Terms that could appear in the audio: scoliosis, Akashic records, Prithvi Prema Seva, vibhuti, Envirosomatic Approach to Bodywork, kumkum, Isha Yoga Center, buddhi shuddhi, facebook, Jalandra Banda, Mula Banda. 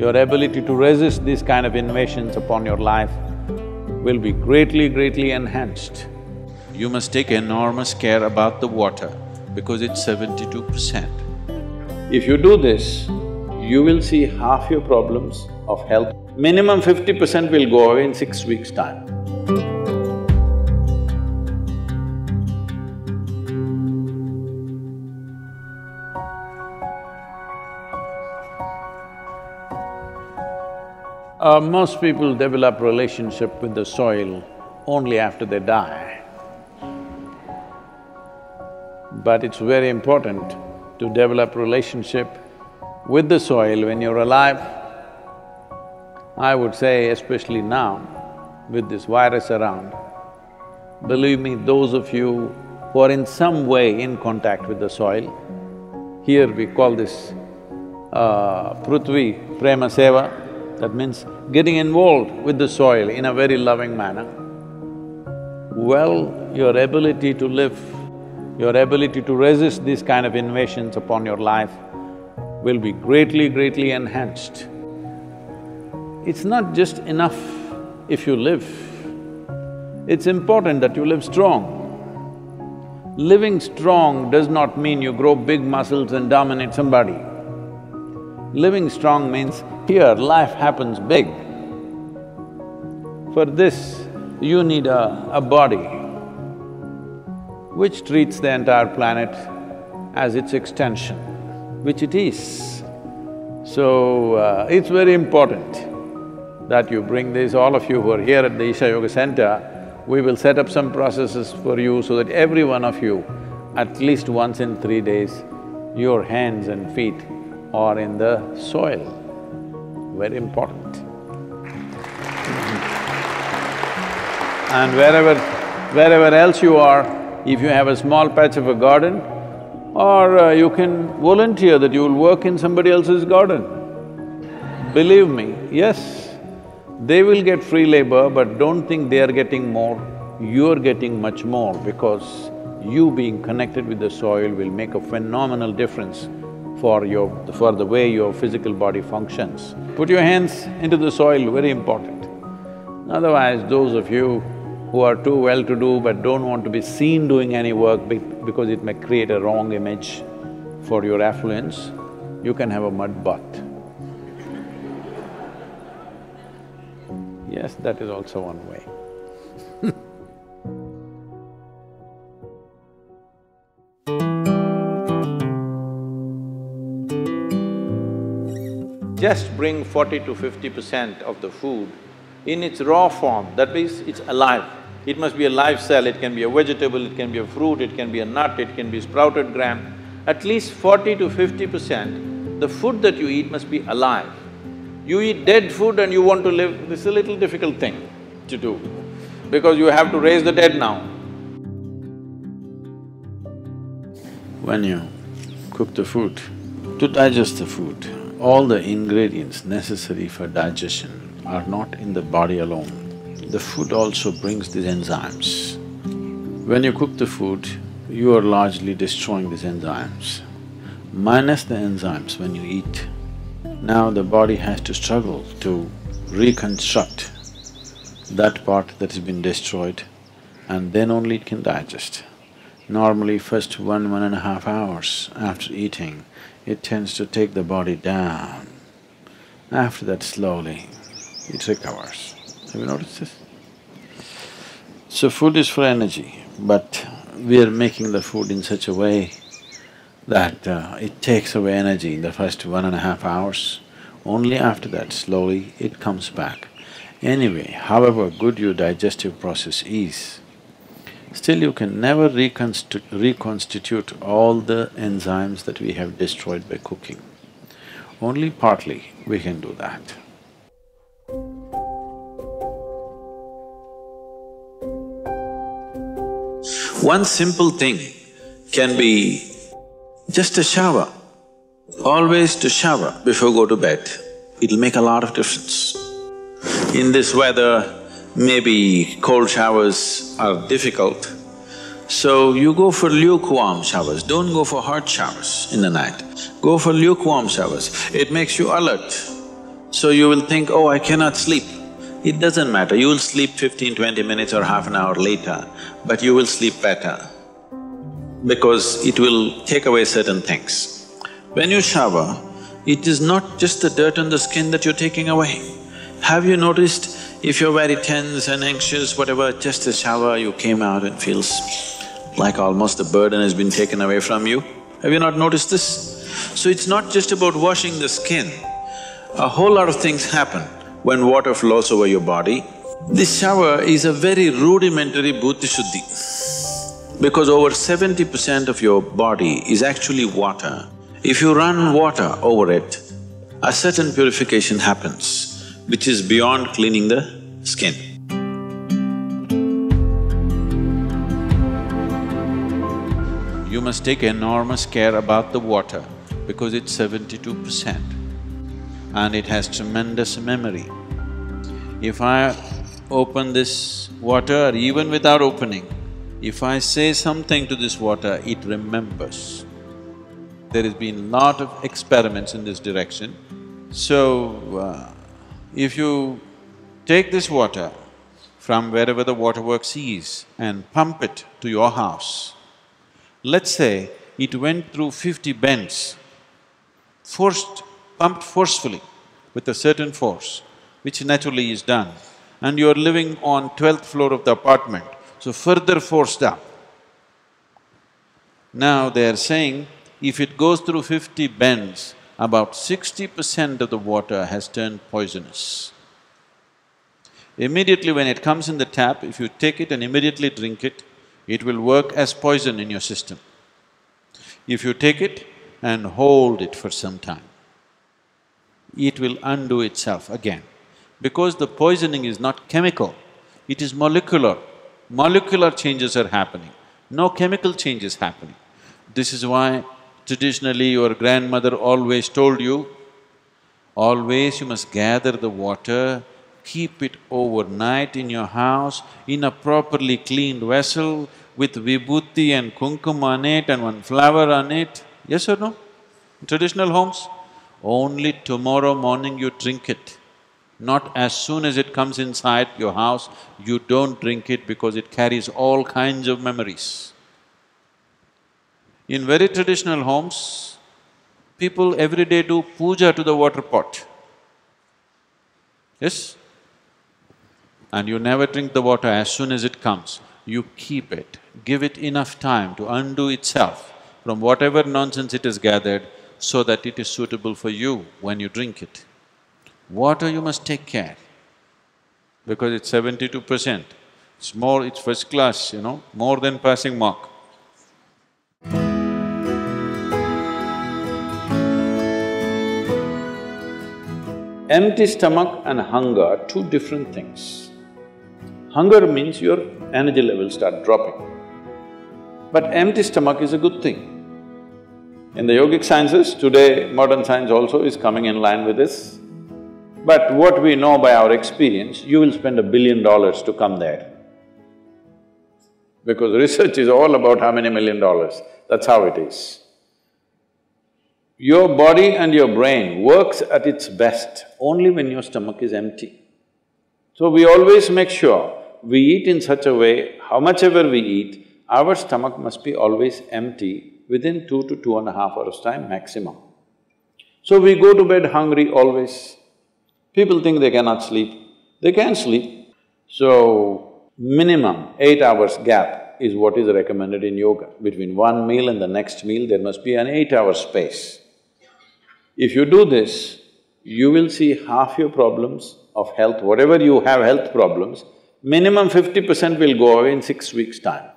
Your ability to resist these kind of invasions upon your life will be greatly, greatly enhanced. You must take enormous care about the water because it's 72%. If you do this, you will see half your problems of health. Minimum 50% will go away in 6 weeks' time. Most people develop relationship with the soil only after they die. But it's very important to develop relationship with the soil when you're alive. I would say, especially now, with this virus around, believe me, those of you who are in some way in contact with the soil, here we call this Prithvi Prema Seva. That means getting involved with the soil in a very loving manner. Well, your ability to live, your ability to resist these kind of invasions upon your life will be greatly, greatly enhanced. It's not just enough if you live, it's important that you live strong. Living strong does not mean you grow big muscles and dominate somebody. Living strong means here life happens big. For this, you need a body which treats the entire planet as its extension, which it is. So, it's very important that you bring this, all of you who are here at the Isha Yoga Center, we will set up some processes for you so that every one of you, at least once in 3 days, your hands and feet are in the soil. Very important. And wherever else you are, if you have a small patch of a garden, or you can volunteer that you will work in somebody else's garden. Believe me, yes, they will get free labor, but don't think they are getting more, you're getting much more, because you being connected with the soil will make a phenomenal difference for the way your physical body functions. Put your hands into the soil, very important. Otherwise, those of you who are too well-to-do but don't want to be seen doing any work because it may create a wrong image for your affluence, you can have a mud bath. Yes, that is also one way. Just bring 40 to 50% of the food in its raw form, that means it's alive. It must be a live cell, it can be a vegetable, it can be a fruit, it can be a nut, it can be sprouted gram. At least 40 to 50%, the food that you eat must be alive. You eat dead food and you want to live, this is a little difficult thing to do, because you have to raise the dead now. When you cook the food, to digest the food, all the ingredients necessary for digestion are not in the body alone. The food also brings these enzymes. When you cook the food, you are largely destroying these enzymes. Minus the enzymes when you eat, now the body has to struggle to reconstruct that part that has been destroyed, and then only it can digest. Normally first 1–1.5 hours after eating, it tends to take the body down. After that, slowly, it recovers. Have you noticed this? So food is for energy, but we are making the food in such a way that it takes away energy in the first 1.5 hours. Only after that, slowly, it comes back. Anyway, however good your digestive process is, still you can never reconstitute all the enzymes that we have destroyed by cooking. Only partly we can do that. One simple thing can be just a shower. Always to shower before go to bed, it'll make a lot of difference. In this weather, maybe cold showers are difficult, so you go for lukewarm showers. Don't go for hot showers in the night. Go for lukewarm showers. It makes you alert. So you will think, oh, I cannot sleep. It doesn't matter, you will sleep 15-20 minutes or half an hour later, but you will sleep better because it will take away certain things. When you shower, it is not just the dirt on the skin that you're taking away. Have you noticed if you're very tense and anxious, whatever, just a shower, you came out and feels like almost the burden has been taken away from you? Have you not noticed this? So it's not just about washing the skin. A whole lot of things happen when water flows over your body. This shower is a very rudimentary buddhi shuddhi, because over 70% of your body is actually water. If you run water over it, a certain purification happens, which is beyond cleaning the skin. You must take enormous care about the water because it's 72% and it has tremendous memory. If I open this water, or even without opening, if I say something to this water, it remembers. There has been lot of experiments in this direction. So, if you take this water from wherever the waterworks is and pump it to your house, let's say it went through 50 bends, pumped forcefully with a certain force, which naturally is done, and you are living on 12th floor of the apartment, so further forced up. Now they are saying, if it goes through 50 bends, about 60% of the water has turned poisonous. Immediately when it comes in the tap, if you take it and immediately drink it, it will work as poison in your system. If you take it and hold it for some time, it will undo itself again. Because the poisoning is not chemical, it is molecular. Molecular changes are happening, no chemical changes happening. This is why traditionally your grandmother always told you, always you must gather the water, keep it overnight in your house in a properly cleaned vessel with vibhuti and kumkum on it and one flower on it. Yes or no? In traditional homes, only tomorrow morning you drink it. Not as soon as it comes inside your house, you don't drink it because it carries all kinds of memories. In very traditional homes, people every day do puja to the water pot. Yes? And you never drink the water as soon as it comes. You keep it, give it enough time to undo itself from whatever nonsense it has gathered so that it is suitable for you when you drink it. Water you must take care because it's 72%. It's more, it's first class, you know, more than passing mark. Empty stomach and hunger are two different things. Hunger means your energy levels start dropping. But empty stomach is a good thing. In the yogic sciences, today modern science also is coming in line with this. But what we know by our experience, you will spend $1 billion to come there. Because research is all about how many $1 million, that's how it is. Your body and your brain works at its best only when your stomach is empty. So we always make sure we eat in such a way, how much ever we eat, our stomach must be always empty within 2 to 2.5 hours time maximum. So we go to bed hungry always. People think they cannot sleep, they can sleep. So minimum 8 hours gap is what is recommended in yoga. Between one meal and the next meal, there must be an 8-hour space. If you do this, you will see half your problems of health, whatever you have health problems, minimum 50% will go away in 6 weeks' time.